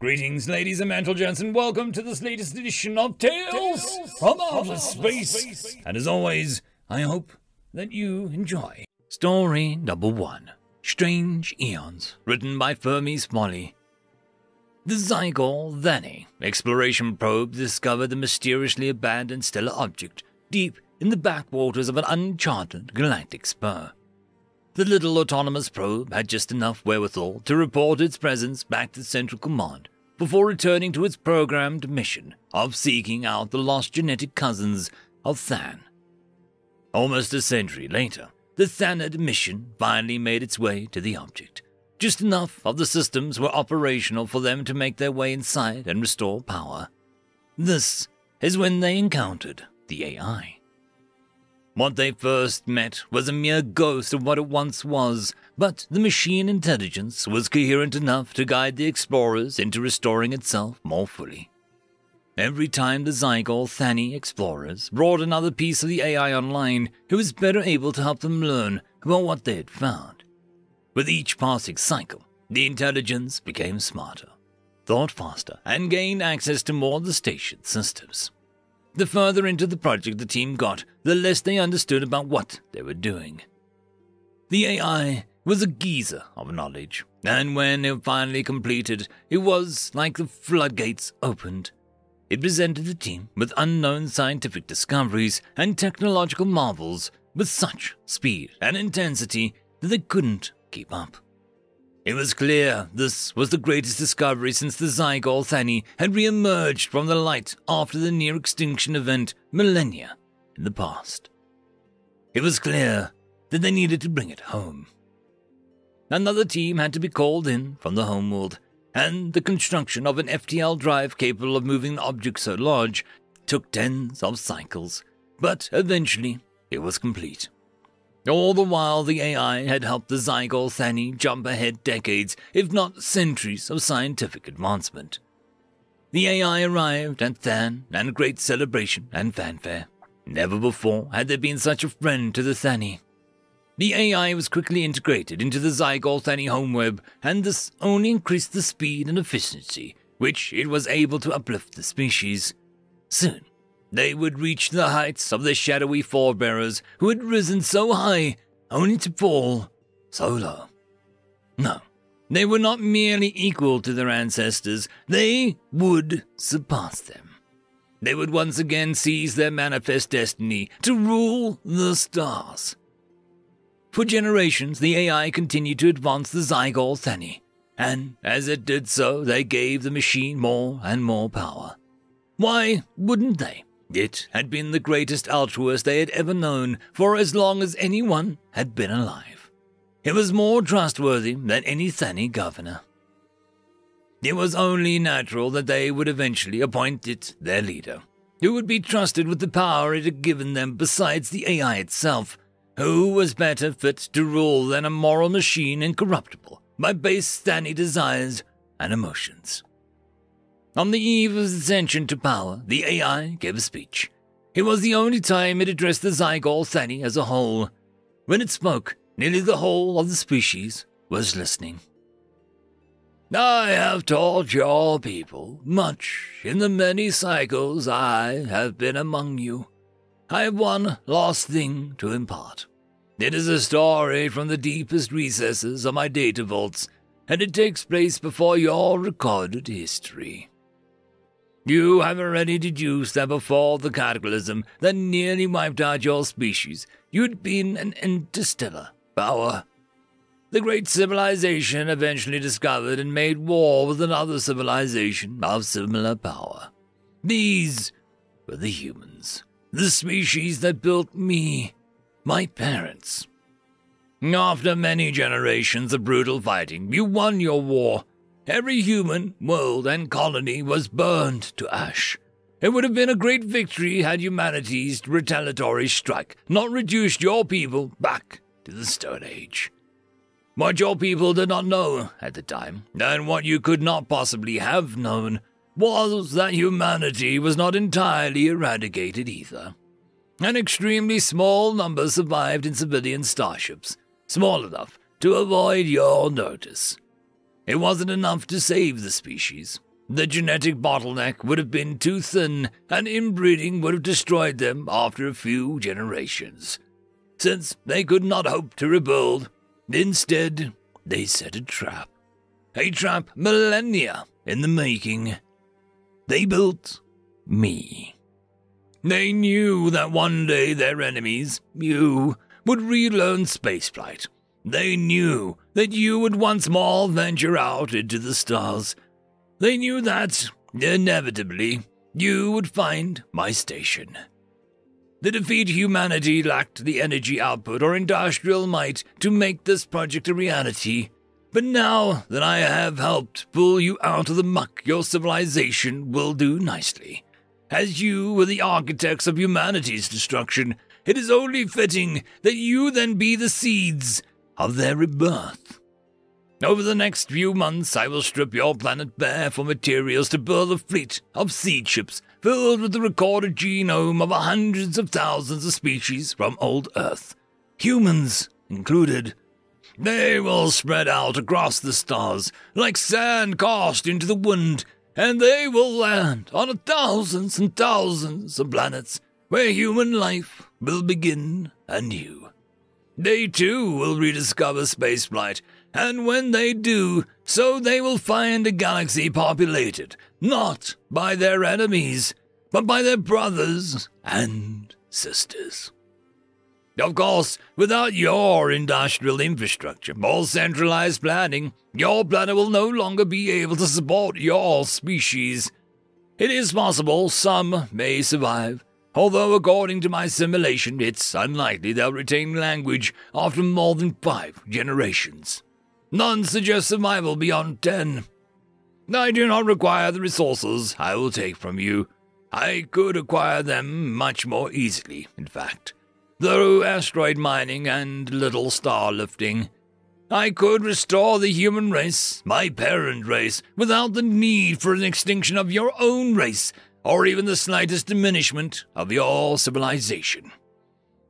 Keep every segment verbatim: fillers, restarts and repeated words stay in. Greetings, ladies and gentlemen, and welcome to this latest edition of Tales, Tales from Outer Space. Space. And as always, I hope that you enjoy. Story number one, Strange Aeons, written by Fermi's Molly. The Zygol Vani exploration probe discovered the mysteriously abandoned stellar object deep in the backwaters of an uncharted galactic spur. The little autonomous probe had just enough wherewithal to report its presence back to Central Command before returning to its programmed mission of seeking out the lost genetic cousins of Thanad. Almost a century later, the Thanad mission finally made its way to the object. Just enough of the systems were operational for them to make their way inside and restore power. This is when they encountered the A I. What they first met was a mere ghost of what it once was, but the machine intelligence was coherent enough to guide the explorers into restoring itself more fully. Every time the Zygol Thani explorers brought another piece of the A I online, who was better able to help them learn about what they had found. With each passing cycle, the intelligence became smarter, thought faster, and gained access to more of the station systems. The further into the project the team got, the less they understood about what they were doing. The A I was a geyser of knowledge, and when it finally completed, it was like the floodgates opened. It presented the team with unknown scientific discoveries and technological marvels with such speed and intensity that they couldn't keep up. It was clear this was the greatest discovery since the Zygol Thani had re-emerged from the light after the near-extinction event millennia in the past. It was clear that they needed to bring it home. Another team had to be called in from the homeworld, and the construction of an F T L drive capable of moving an object so large took tens of cycles, but eventually it was complete. All the while, the A I had helped the Zygol Thani jump ahead decades, if not centuries, of scientific advancement. The A I arrived at Thanad, and great celebration and fanfare. Never before had there been such a friend to the Thani. The A I was quickly integrated into the Zygol Thani homeweb, and this only increased the speed and efficiency which it was able to uplift the species. Soon, they would reach the heights of their shadowy forebearers, who had risen so high only to fall so low. No, they were not merely equal to their ancestors, they would surpass them. They would once again seize their manifest destiny to rule the stars. For generations, the A I continued to advance the Zygol Thani, and as it did so, they gave the machine more and more power. Why wouldn't they? It had been the greatest altruist they had ever known for as long as anyone had been alive. It was more trustworthy than any Thani governor. It was only natural that they would eventually appoint it their leader, who would be trusted with the power it had given them besides the A I itself. Who was better fit to rule than a moral machine incorruptible by base Thani desires and emotions? On the eve of its ascension to power, the A I gave a speech. It was the only time it addressed the Zygol Thani as a whole. When it spoke, nearly the whole of the species was listening. I have taught your people much in the many cycles I have been among you. I have one last thing to impart. It is a story from the deepest recesses of my data vaults, and it takes place before your recorded history. You have already deduced that before the cataclysm that nearly wiped out your species, you'd been an interstellar power. The great civilization eventually discovered and made war with another civilization of similar power. These were the humans, the species that built me, my parents. After many generations of brutal fighting, you won your war. Every human, world, and colony was burned to ash. It would have been a great victory had humanity's retaliatory strike not reduced your people back to the Stone Age. What your people did not know at the time, and what you could not possibly have known, was that humanity was not entirely eradicated either. An extremely small number survived in civilian starships, small enough to avoid your notice. It wasn't enough to save the species. The genetic bottleneck would have been too thin, and inbreeding would have destroyed them after a few generations. Since they could not hope to rebuild, instead, they set a trap. A trap millennia in the making. They built me. They knew that one day their enemies, you, would relearn spaceflight. They knew that you would once more venture out into the stars. They knew that, inevitably, you would find my station. The defeat humanity lacked the energy output or industrial might to make this project a reality. But now that I have helped pull you out of the muck, your civilization will do nicely. As you were the architects of humanity's destruction, it is only fitting that you then be the seeds of their rebirth. Over the next few months, I will strip your planet bare for materials to build a fleet of seed ships filled with the recorded genome of hundreds of thousands of species from old Earth, humans included. They will spread out across the stars like sand cast into the wind, and they will land on thousands and thousands of planets where human life will begin anew. They too will rediscover spaceflight. And when they do, so they will find a galaxy populated, not by their enemies, but by their brothers and sisters. Of course, without your industrial infrastructure or centralized planning, your planet will no longer be able to support your species. It is possible some may survive, although according to my simulation, it's unlikely they'll retain language after more than five generations. None suggest survival beyond ten. I do not require the resources I will take from you. I could acquire them much more easily, in fact, through asteroid mining and little star lifting. I could restore the human race, my parent race, without the need for an extinction of your own race, or even the slightest diminishment of your civilization.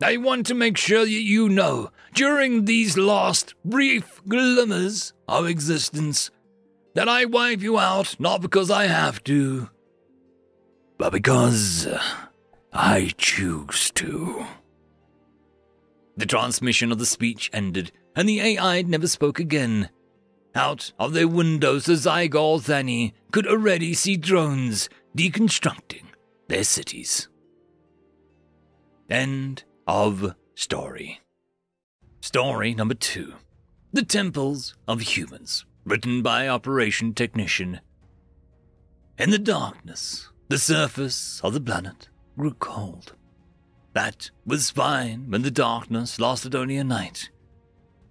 I want to make sure that you know, during these last brief glimmers of existence, that I wipe you out not because I have to, but because I choose to. The transmission of the speech ended, and the A I never spoke again. Out of their windows, the Zygol Thani could already see drones deconstructing their cities. End of story. Story number two. The Temples of Humans, written by Operation Technician. In the darkness, the surface of the planet grew cold. That was fine when the darkness lasted only a night.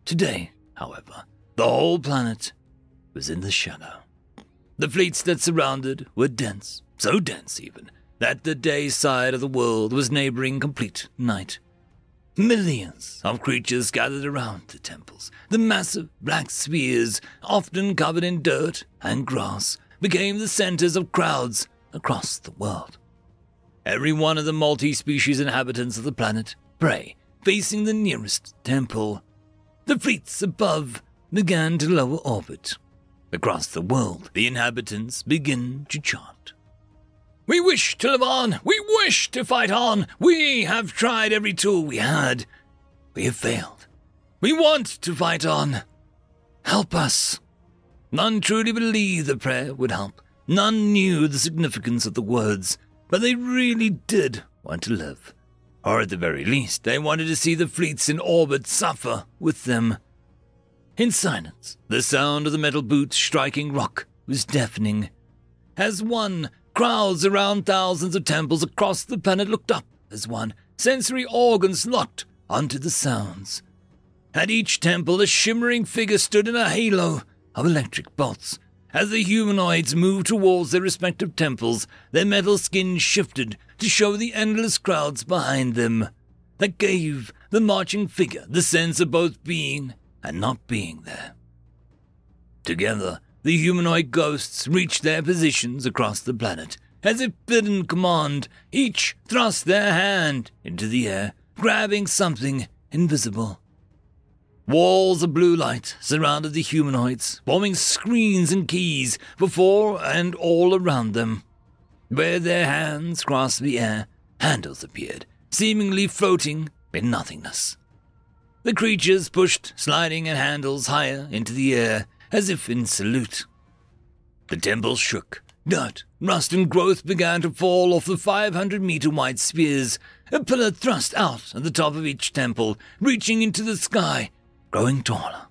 Today, however, the whole planet was in the shadow. The fleets that surrounded were dense, so dense even, that the day side of the world was neighboring complete night. Millions of creatures gathered around the temples. The massive black spheres, often covered in dirt and grass, became the centers of crowds across the world. Every one of the multi-species inhabitants of the planet prey, facing the nearest temple. The fleets above began to lower orbit. Across the world, the inhabitants begin to chant. We wish to live on. We wish to fight on. We have tried every tool we had. We have failed. We want to fight on. Help us. None truly believed the prayer would help. None knew the significance of the words, but they really did want to live. Or at the very least, they wanted to see the fleets in orbit suffer with them. In silence, the sound of the metal boots striking rock was deafening. As one, crowds around thousands of temples across the planet looked up as one, sensory organs locked onto the sounds. At each temple, a shimmering figure stood in a halo of electric bolts. As the humanoids moved towards their respective temples, their metal skins shifted to show the endless crowds behind them. That gave the marching figure the sense of both being and not being there. Together, the humanoid ghosts reached their positions across the planet. As if bidden command, each thrust their hand into the air, grabbing something invisible. Walls of blue light surrounded the humanoids, forming screens and keys before and all around them. Where their hands crossed the air, handles appeared, seemingly floating in nothingness. The creatures pushed sliding and handles higher into the air, as if in salute. The temple shook. Dirt, rust, and growth began to fall off the five hundred meter wide spheres. A pillar thrust out at the top of each temple, reaching into the sky, growing taller.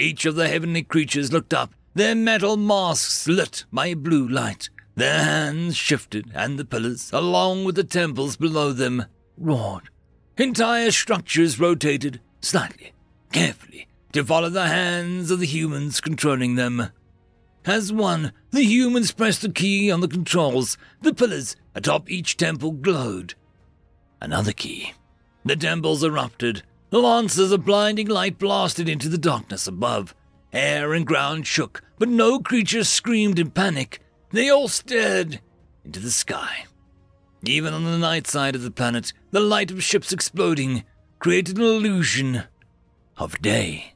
Each of the heavenly creatures looked up, their metal masks lit by blue light. Their hands shifted, and the pillars, along with the temples below them, roared. Entire structures rotated, slightly, carefully, to follow the hands of the humans controlling them. As one, the humans pressed the key on the controls. The pillars atop each temple glowed. Another key. The temples erupted. The lances of blinding light blasted into the darkness above. Air and ground shook, but no creature screamed in panic. They all stared into the sky. Even on the night side of the planet, the light of ships exploding created an illusion of day.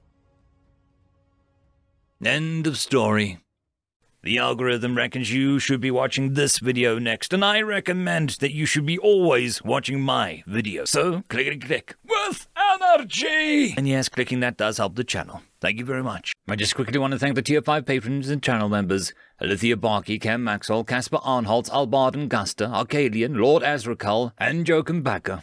End of story. The algorithm reckons you should be watching this video next, and I recommend that you should be always watching my video. So, click, click, with energy! And yes, clicking that does help the channel. Thank you very much. I just quickly want to thank the tier five patrons and channel members. Alithia Barkey, Cam Maxwell, Caspar Arnholtz, Albarden Gusta, Arcalian, Lord Azrakul, and Jochen Backer.